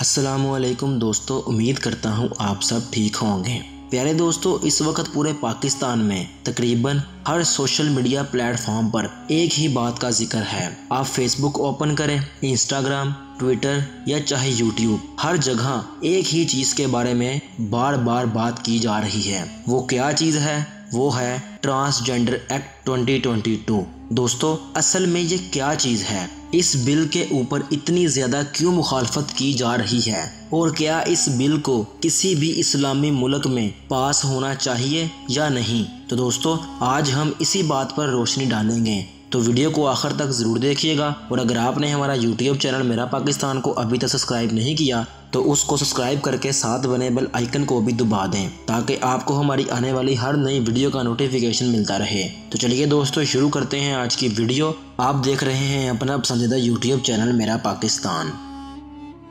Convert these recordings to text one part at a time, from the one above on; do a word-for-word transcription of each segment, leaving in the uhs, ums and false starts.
अस्सलामुअलैकुम दोस्तों, उम्मीद करता हूँ आप सब ठीक होंगे। प्यारे दोस्तों, इस वक्त पूरे पाकिस्तान में तकरीबन हर सोशल मीडिया प्लेटफॉर्म पर एक ही बात का जिक्र है। आप फेसबुक ओपन करें, इंस्टाग्राम, ट्विटर या चाहे यूट्यूब, हर जगह एक ही चीज़ के बारे में बार बार बात की जा रही है। वो क्या चीज़ है? वो है ट्रांसजेंडर एक्ट दो हज़ार बाईस। दोस्तों, असल में ये क्या चीज़ है? इस बिल के ऊपर इतनी ज़्यादा क्यों मुखालफत की जा रही है और क्या इस बिल को किसी भी इस्लामी मुल्क में पास होना चाहिए या नहीं? तो दोस्तों, आज हम इसी बात पर रोशनी डालेंगे, तो वीडियो को आखिर तक ज़रूर देखिएगा। और अगर आपने हमारा यूट्यूब चैनल मेरा पाकिस्तान को अभी तक सब्सक्राइब नहीं किया तो उसको सब्सक्राइब करके साथ बने बेल आइकन को भी दबा दें ताकि आपको हमारी आने वाली हर नई वीडियो का नोटिफिकेशन मिलता रहे। तो चलिए दोस्तों, शुरू करते हैं आज की वीडियो। आप देख रहे हैं अपना पसंदीदा यूट्यूब चैनल मेरा पाकिस्तान।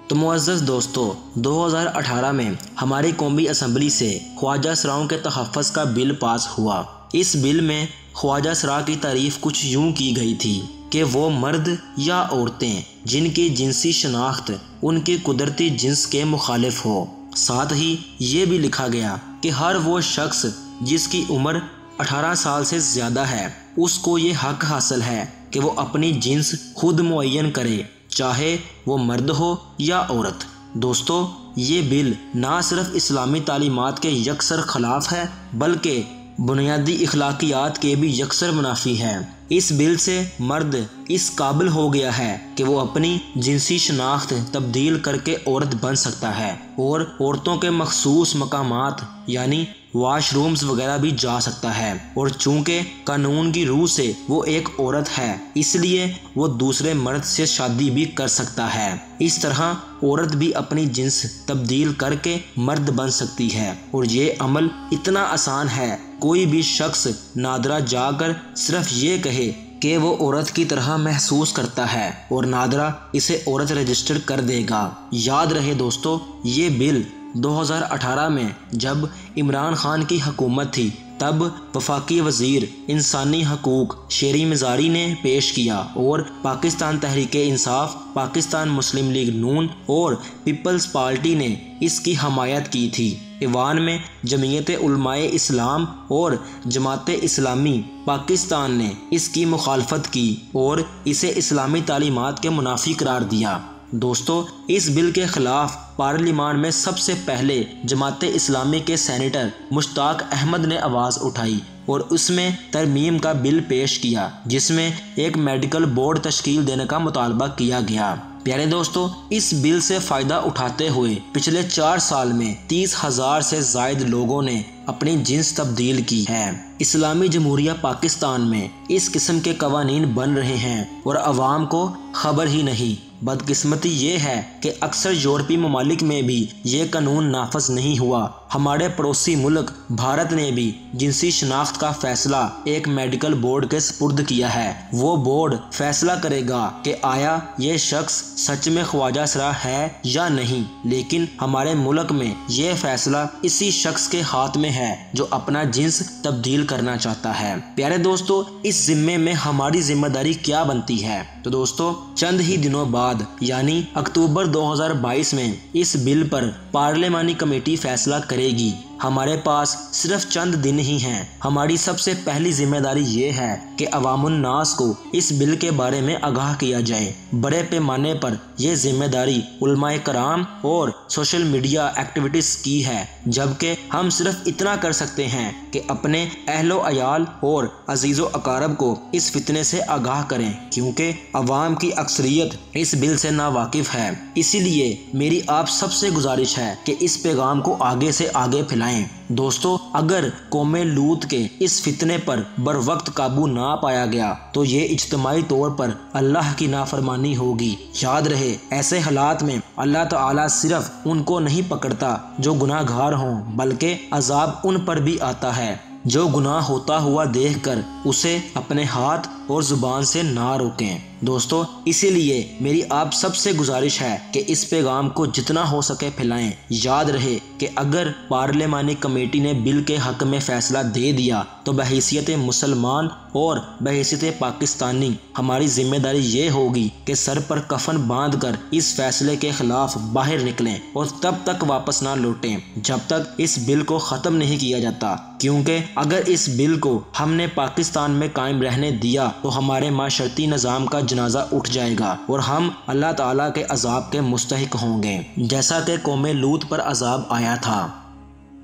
तो मुअज़्ज़ज़ दोस्तों, दो हज़ार अठारह में हमारी कौमी असम्बली से ख्वाजा सराओं के तहफ़्फ़ुज़ का बिल पास हुआ। इस बिल में ख्वाजा सरा की तारीफ़ कुछ यूँ की गई थी कि वो मर्द या औरतें जिनकी जिनसी शनाख्त उनके कुदरती जिन्स के मुखालिफ हो। साथ ही ये भी लिखा गया कि हर वो शख्स जिसकी उम्र अठारह साल से ज़्यादा है उसको ये हक हासिल है कि वो अपनी जिन्स खुद मुअय्यन करे, चाहे वो मर्द हो या औरत। दोस्तों, ये बिल ना सिर्फ इस्लामी तालीमात के यकसर खिलाफ है बल्कि बुनियादी अखलाकियात के भी यकसर मुनाफी है। इस बिल से मर्द इस काबिल हो गया है कि वो अपनी जिनसी शनाख्त तब्दील करके औरत बन सकता है और औरतों के मखसूस मकामात यानी वाशरूम्स वगैरह भी जा सकता है। और चूंकि कानून की रूह से वो एक औरत है इसलिए वो दूसरे मर्द से शादी भी कर सकता है। इस तरह औरत भी अपनी जिन्स तब्दील करके मर्द बन सकती है और ये अमल इतना आसान है, कोई भी शख्स नादरा जाकर सिर्फ ये कहे कि वो औरत की तरह महसूस करता है और नादरा इसे औरत रजिस्टर कर देगा। याद रहे दोस्तों, ये बिल दो हज़ार अठारह में जब इमरान खान की हुकूमत थी तब वफाकी वज़ीर इंसानी हकूक़ शेरीन मज़ारी ने पेश किया और पाकिस्तान तहरीक-ए-इंसाफ, पाकिस्तान मुस्लिम लीग नून और पीपल्स पार्टी ने इसकी हमायत की थी। ईवान में जमीयत उलेमा-ए-इस्लाम और जमात-ए-इस्लामी पाकिस्तान ने इसकी मुखालफत की और इसे इस्लामी तालीमात के मुनाफी करार दिया। दोस्तों, इस बिल के ख़िलाफ़ पार्लियामान में सबसे पहले जमात-ए-इस्लामी के सेनेटर मुश्ताक अहमद ने आवाज़ उठाई और उसमें तरमीम का बिल पेश किया जिसमें एक मेडिकल बोर्ड तश्कील देने का मुतालबा किया गया। प्यारे दोस्तों, इस बिल से फ़ायदा उठाते हुए पिछले चार साल में तीस हज़ार से ज़ायद लोगों ने अपनी जिन्स तब्दील की है। इस्लामी जमहूरिया पाकिस्तान में इस किस्म के कवानीन बन रहे हैं और आवाम को खबर ही नहीं। बदकिस्मती ये है कि अक्सर यूरोपीय ममालिक में भी ये कानून नाफज नहीं हुआ। हमारे पड़ोसी मुल्क भारत ने भी जिनसी शनाख्त का फैसला एक मेडिकल बोर्ड के सुपुर्द किया है। वो बोर्ड फैसला करेगा कि आया ये शख्स सच में ख्वाजा सरा है या नहीं, लेकिन हमारे मुल्क में ये फैसला इसी शख्स के हाथ में है जो अपना जिन्स तब्दील करना चाहता है। प्यारे दोस्तों, इस जिम्मे में हमारी जिम्मेदारी क्या बनती है? तो दोस्तों, चंद ही दिनों बाद यानी अक्टूबर दो हज़ार बाईस में इस बिल पर पार्लियामानी कमेटी फैसला करेगी। हमारे पास सिर्फ चंद दिन ही हैं। हमारी सबसे पहली जिम्मेदारी ये है कि अवामुन नास को इस बिल के बारे में आगाह किया जाए। बड़े पैमाने पर यह जिम्मेदारी उलमाए कराम और सोशल मीडिया एक्टिविटीज़ की है, जबकि हम सिर्फ इतना कर सकते हैं कि अपने अहलो अयाल और अजीज़ो अकारब को इस फितने से आगाह करें, क्योंकि अवाम की अक्सरियत इस बिल से नावाकिफ़ है। इसीलिए मेरी आप सबसे गुजारिश है कि इस पैगाम को आगे से आगे फैलाएं। दोस्तों, अगर कौमे लूत के इस फितने पर बर वक्त काबू ना पाया गया तो ये इज्तमाई तौर पर अल्लाह की नाफरमानी होगी। याद रहे, ऐसे हालात में अल्लाह ताला सिर्फ उनको नहीं पकड़ता जो गुनाहगार हों, बल्कि अजाब उन पर भी आता है जो गुनाह होता हुआ देखकर उसे अपने हाथ और ज़ुबान से ना रोकें। दोस्तों, इसीलिए मेरी आप सबसे गुजारिश है कि इस पैगाम को जितना हो सके फैलाएं। याद रहे कि अगर पार्लियामानी कमेटी ने बिल के हक में फैसला दे दिया तो बहैसियत मुसलमान और बहैसियत पाकिस्तानी हमारी जिम्मेदारी ये होगी कि सर पर कफन बांधकर इस फैसले के खिलाफ बाहर निकलें और तब तक वापस ना लौटें जब तक इस बिल को ख़त्म नहीं किया जाता, क्योंकि अगर इस बिल को हमने पाकिस्तान में कायम रहने दिया तो हमारे माशरती निज़ाम का जनाजा उठ जाएगा और हम अल्लाह ताला के अजाब के मुस्तहिक होंगे, जैसा कि कौमे लूत पर अजाब आया था।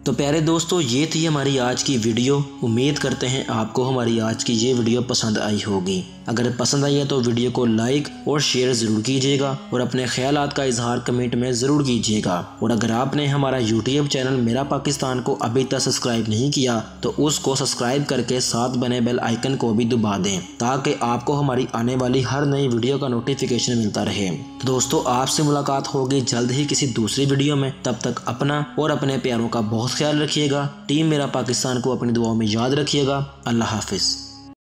तो प्यारे दोस्तों, ये थी हमारी आज की वीडियो। उम्मीद करते हैं आपको हमारी आज की ये वीडियो पसंद आई होगी। अगर पसंद आई है तो वीडियो को लाइक और शेयर ज़रूर कीजिएगा और अपने ख्यालात का इजहार कमेंट में ज़रूर कीजिएगा। और अगर आपने हमारा यूट्यूब चैनल मेरा पाकिस्तान को अभी तक सब्सक्राइब नहीं किया तो उसको सब्सक्राइब करके साथ बने बेल आइकन को भी दबा दें ताकि आपको हमारी आने वाली हर नई वीडियो का नोटिफिकेशन मिलता रहे। तो दोस्तों, आपसे मुलाकात होगी जल्द ही किसी दूसरी वीडियो में। तब तक अपना और अपने प्यारों का बहुत ख्याल रखिएगा। टीम मेरा पाकिस्तान को अपनी दुआओं में याद रखिएगा। अल्लाह हाफिज़।